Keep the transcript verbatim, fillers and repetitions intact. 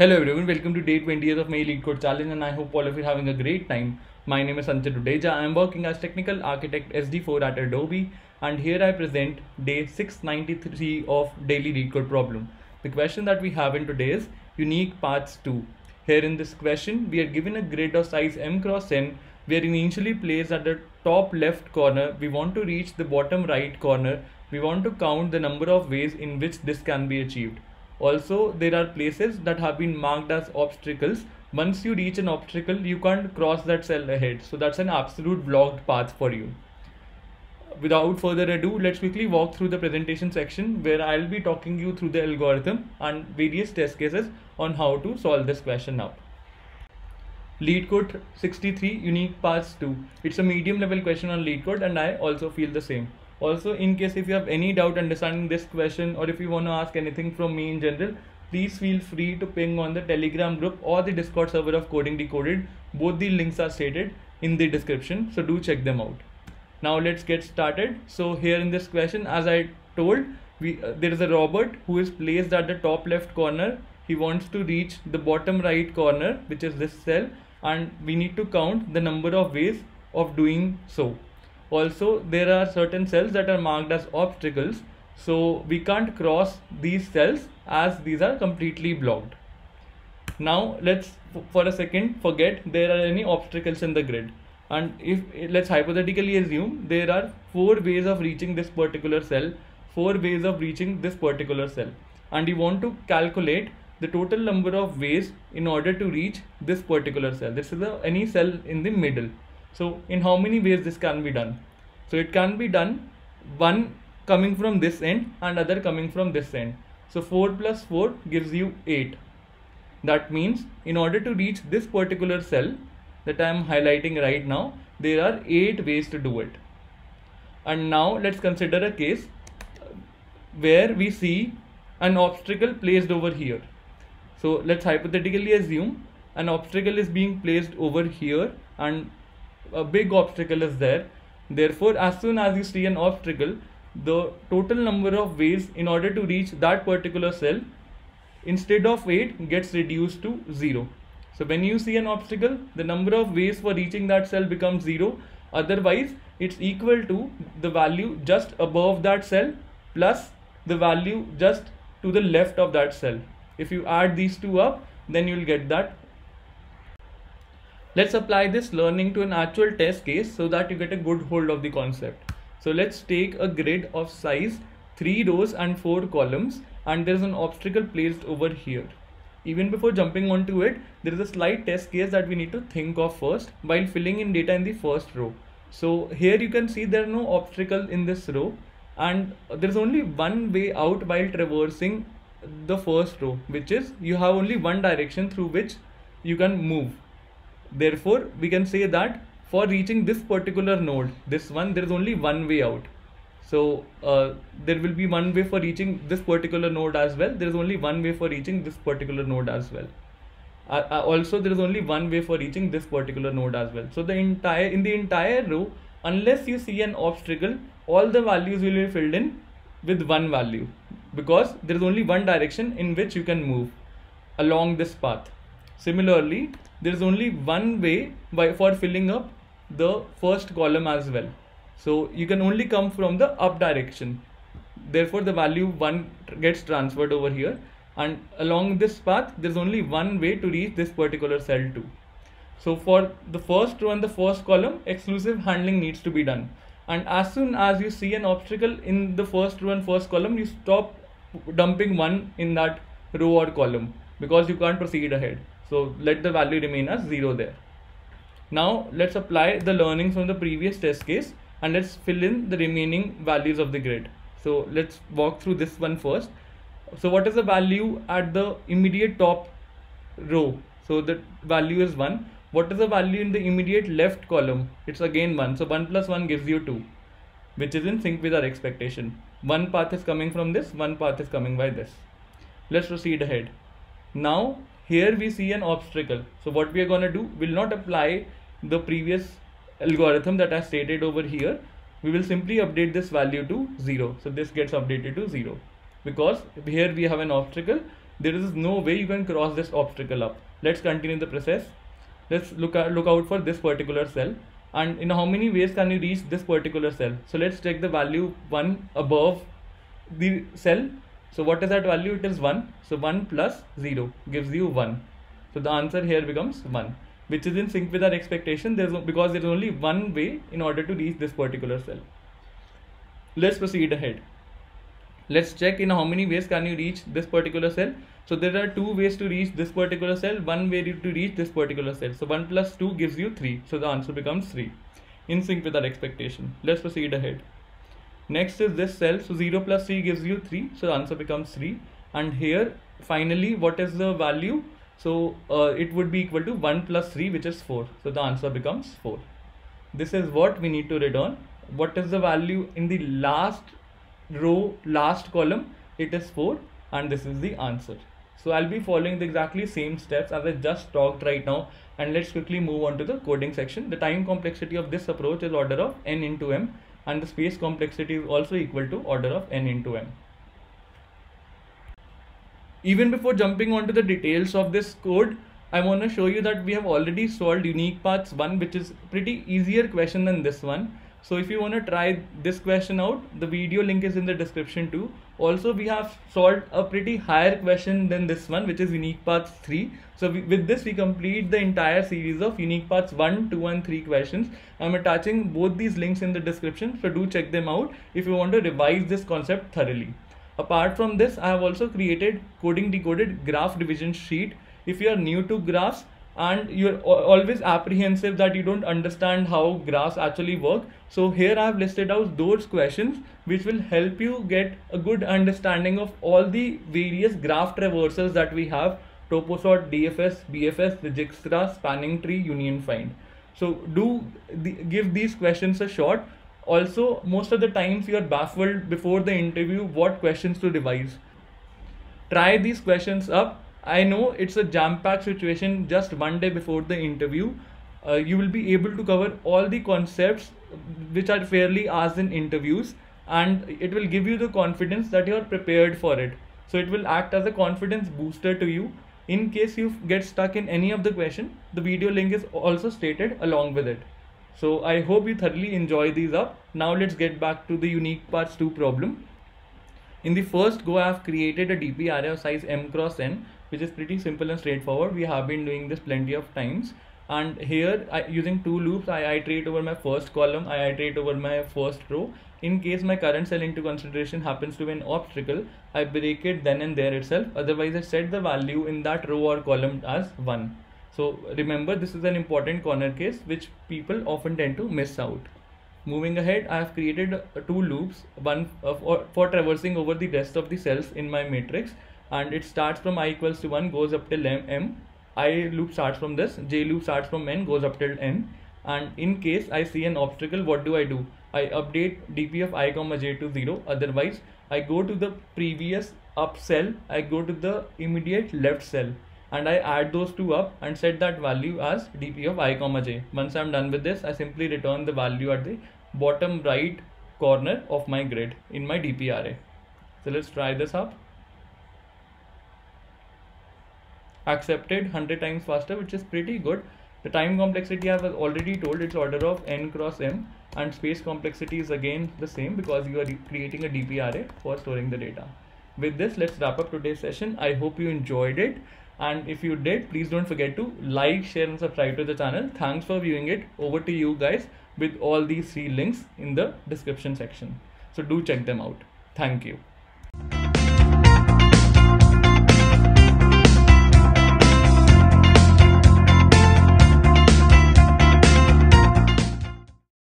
Hello everyone, welcome to day twentieth of my LeetCode challenge, and I hope all of you are having a great time. My name is Sanjay Dudeja. I am working as Technical Architect S D four at Adobe, and here I present day six ninety-three of daily LeetCode problem. The question that we have in today is Unique Paths two. Here in this question, we are given a grid of size m cross n, where initially placed at the top left corner, we want to reach the bottom right corner. We want to count the number of ways in which this can be achieved. Also, there are places that have been marked as obstacles. Once you reach an obstacle, you can't cross that cell ahead. So that's an absolute blocked path for you. Without further ado, let's quickly walk through the presentation section where I'll be talking you through the algorithm and various test cases on how to solve this question out. LeetCode sixty-three Unique Paths two. It's a medium level question on LeetCode, and I also feel the same. Also, in case if you have any doubt understanding this question, or if you want to ask anything from me in general, please feel free to ping on the Telegram group or the Discord server of Coding Decoded. Both the links are stated in the description, so do check them out. Now let's get started. So here in this question, as I told, we uh, there is a Robert who is placed at the top left corner. He wants to reach the bottom right corner, which is this cell, and we need to count the number of ways of doing so. Also, there are certain cells that are marked as obstacles, so we can't cross these cells as these are completely blocked. Now let's for a second forget there are any obstacles in the grid, and if let's hypothetically assume there are four ways of reaching this particular cell, four ways of reaching this particular cell, and you want to calculate the total number of ways in order to reach this particular cell. This is the, any cell in the middle. So in how many ways this can be done? So it can be done one coming from this end and other coming from this end. So four plus four gives you eight. That means in order to reach this particular cell that I am highlighting right now, there are eight ways to do it. And now let's consider a case where we see an obstacle placed over here. So let's hypothetically assume an obstacle is being placed over here, and a big obstacle is there. Therefore, as soon as you see an obstacle, the total number of ways in order to reach that particular cell, instead of eight, gets reduced to zero. So when you see an obstacle, the number of ways for reaching that cell becomes zero. Otherwise, it's equal to the value just above that cell plus the value just to the left of that cell. If you add these two up, then you'll get that. Let's apply this learning to an actual test case so that you get a good hold of the concept. So let's take a grid of size three rows and four columns, and there's an obstacle placed over here. Even before jumping onto it, there is a slight test case that we need to think of first while filling in data in the first row. So here you can see there are no obstacles in this row, and there's only one way out while traversing the first row, which is you have only one direction through which you can move. Therefore, we can say that for reaching this particular node, this one, there is only one way out. So uh, there will be one way for reaching this particular node as well. There is only one way for reaching this particular node as well. Uh, uh, also, there is only one way for reaching this particular node as well. So the entire in the entire row, unless you see an obstacle, all the values will be filled in with one value, because there is only one direction in which you can move along this path. Similarly, there is only one way by for filling up the first column as well. So you can only come from the up direction. Therefore, the value one gets transferred over here, and along this path, there's only one way to reach this particular cell too. So for the first row and the first column, exclusive handling needs to be done. And as soon as you see an obstacle in the first row and first column, you stop dumping one in that row or column, because you can't proceed ahead. So let the value remain as zero there. Now let's apply the learnings from the previous test case, and let's fill in the remaining values of the grid. So let's walk through this one first. So what is the value at the immediate top row? So the value is one. What is the value in the immediate left column? It's again one. So one plus one gives you two, which is in sync with our expectation. One path is coming from this, one path is coming by this. Let's proceed ahead. Now here we see an obstacle. So what we are going to do, will not apply the previous algorithm that I stated over here. We will simply update this value to zero. So this gets updated to zero, because here we have an obstacle there is no way you can cross this obstacle up. Let's continue the process. Let's look at, look out for this particular cell, and in how many ways can you reach this particular cell. So let's take the value one above the cell. So what is that value? It is one. So one plus zero gives you one. So the answer here becomes one, which is in sync with our expectation. There's no, because there's only one way in order to reach this particular cell. Let's proceed ahead. Let's check in how many ways can you reach this particular cell. So there are two ways to reach this particular cell, one way to reach this particular cell. So one plus two gives you three. So the answer becomes three, in sync with our expectation. Let's proceed ahead. Next is this cell. So zero plus three gives you three. So the answer becomes three. And here finally, what is the value? So uh, it would be equal to one plus three, which is four. So the answer becomes four. This is what we need to return. What is the value in the last row, last column? It is four, and this is the answer. So I'll be following the exactly same steps as I just talked right now, and let's quickly move on to the coding section. The time complexity of this approach is order of n into m, and the space complexity is also equal to order of n into m. Even before jumping onto the details of this code, I want to show you that we have already solved Unique Paths one, which is pretty easier question than this one. So if you want to try this question out, the video link is in the description too. Also, we have solved a pretty higher question than this one, which is Unique Paths three. So we, with this, we complete the entire series of Unique Paths one, two and three questions. I'm attaching both these links in the description, so do check them out if you want to revise this concept thoroughly. Apart from this, I have also created Coding Decoded graph division sheet. If you are new to graphs and you're always apprehensive that you don't understand how graphs actually work, so here I have listed out those questions which will help you get a good understanding of all the various graph traversals that we have: toposort, D F S, B F S, Dijkstra, spanning tree, union find. So do the, give these questions a shot. Also, most of the times you are baffled before the interview what questions to devise. Try these questions up. I know it's a jam-packed situation just one day before the interview. Uh, you will be able to cover all the concepts which are fairly asked in interviews, and it will give you the confidence that you are prepared for it. So it will act as a confidence booster to you. In case you get stuck in any of the question, the video link is also stated along with it. So I hope you thoroughly enjoy these up. Now let's get back to the Unique Paths two problem. In the first go, I have created a D P array of size m cross n, which is pretty simple and straightforward. We have been doing this plenty of times. And here, I, using two loops, I iterate over my first column, I iterate over my first row. In case my current cell into consideration happens to be an obstacle, I break it then and there itself. Otherwise, I set the value in that row or column as one. So remember, this is an important corner case which people often tend to miss out. Moving ahead, I have created two loops, one for, for traversing over the rest of the cells in my matrix. And it starts from I equals to one, goes up till m. I loop starts from this, j loop starts from n, goes up till n. And in case I see an obstacle, what do I do? I update dp of I comma j to zero. Otherwise, I go to the previous up cell, I go to the immediate left cell, and I add those two up and set that value as dp of I comma j. Once I'm done with this, I simply return the value at the bottom right corner of my grid in my dp array. So let's try this up. Accepted one hundred times faster, which is pretty good. The time complexity I have already told, it's order of n cross m, and space complexity is again the same because you are creating a D P array for storing the data. With this, let's wrap up today's session. I hope you enjoyed it, and if you did, please don't forget to like, share and subscribe to the channel. Thanks for viewing it. Over to you guys with all these three links in the description section. So do check them out. Thank you.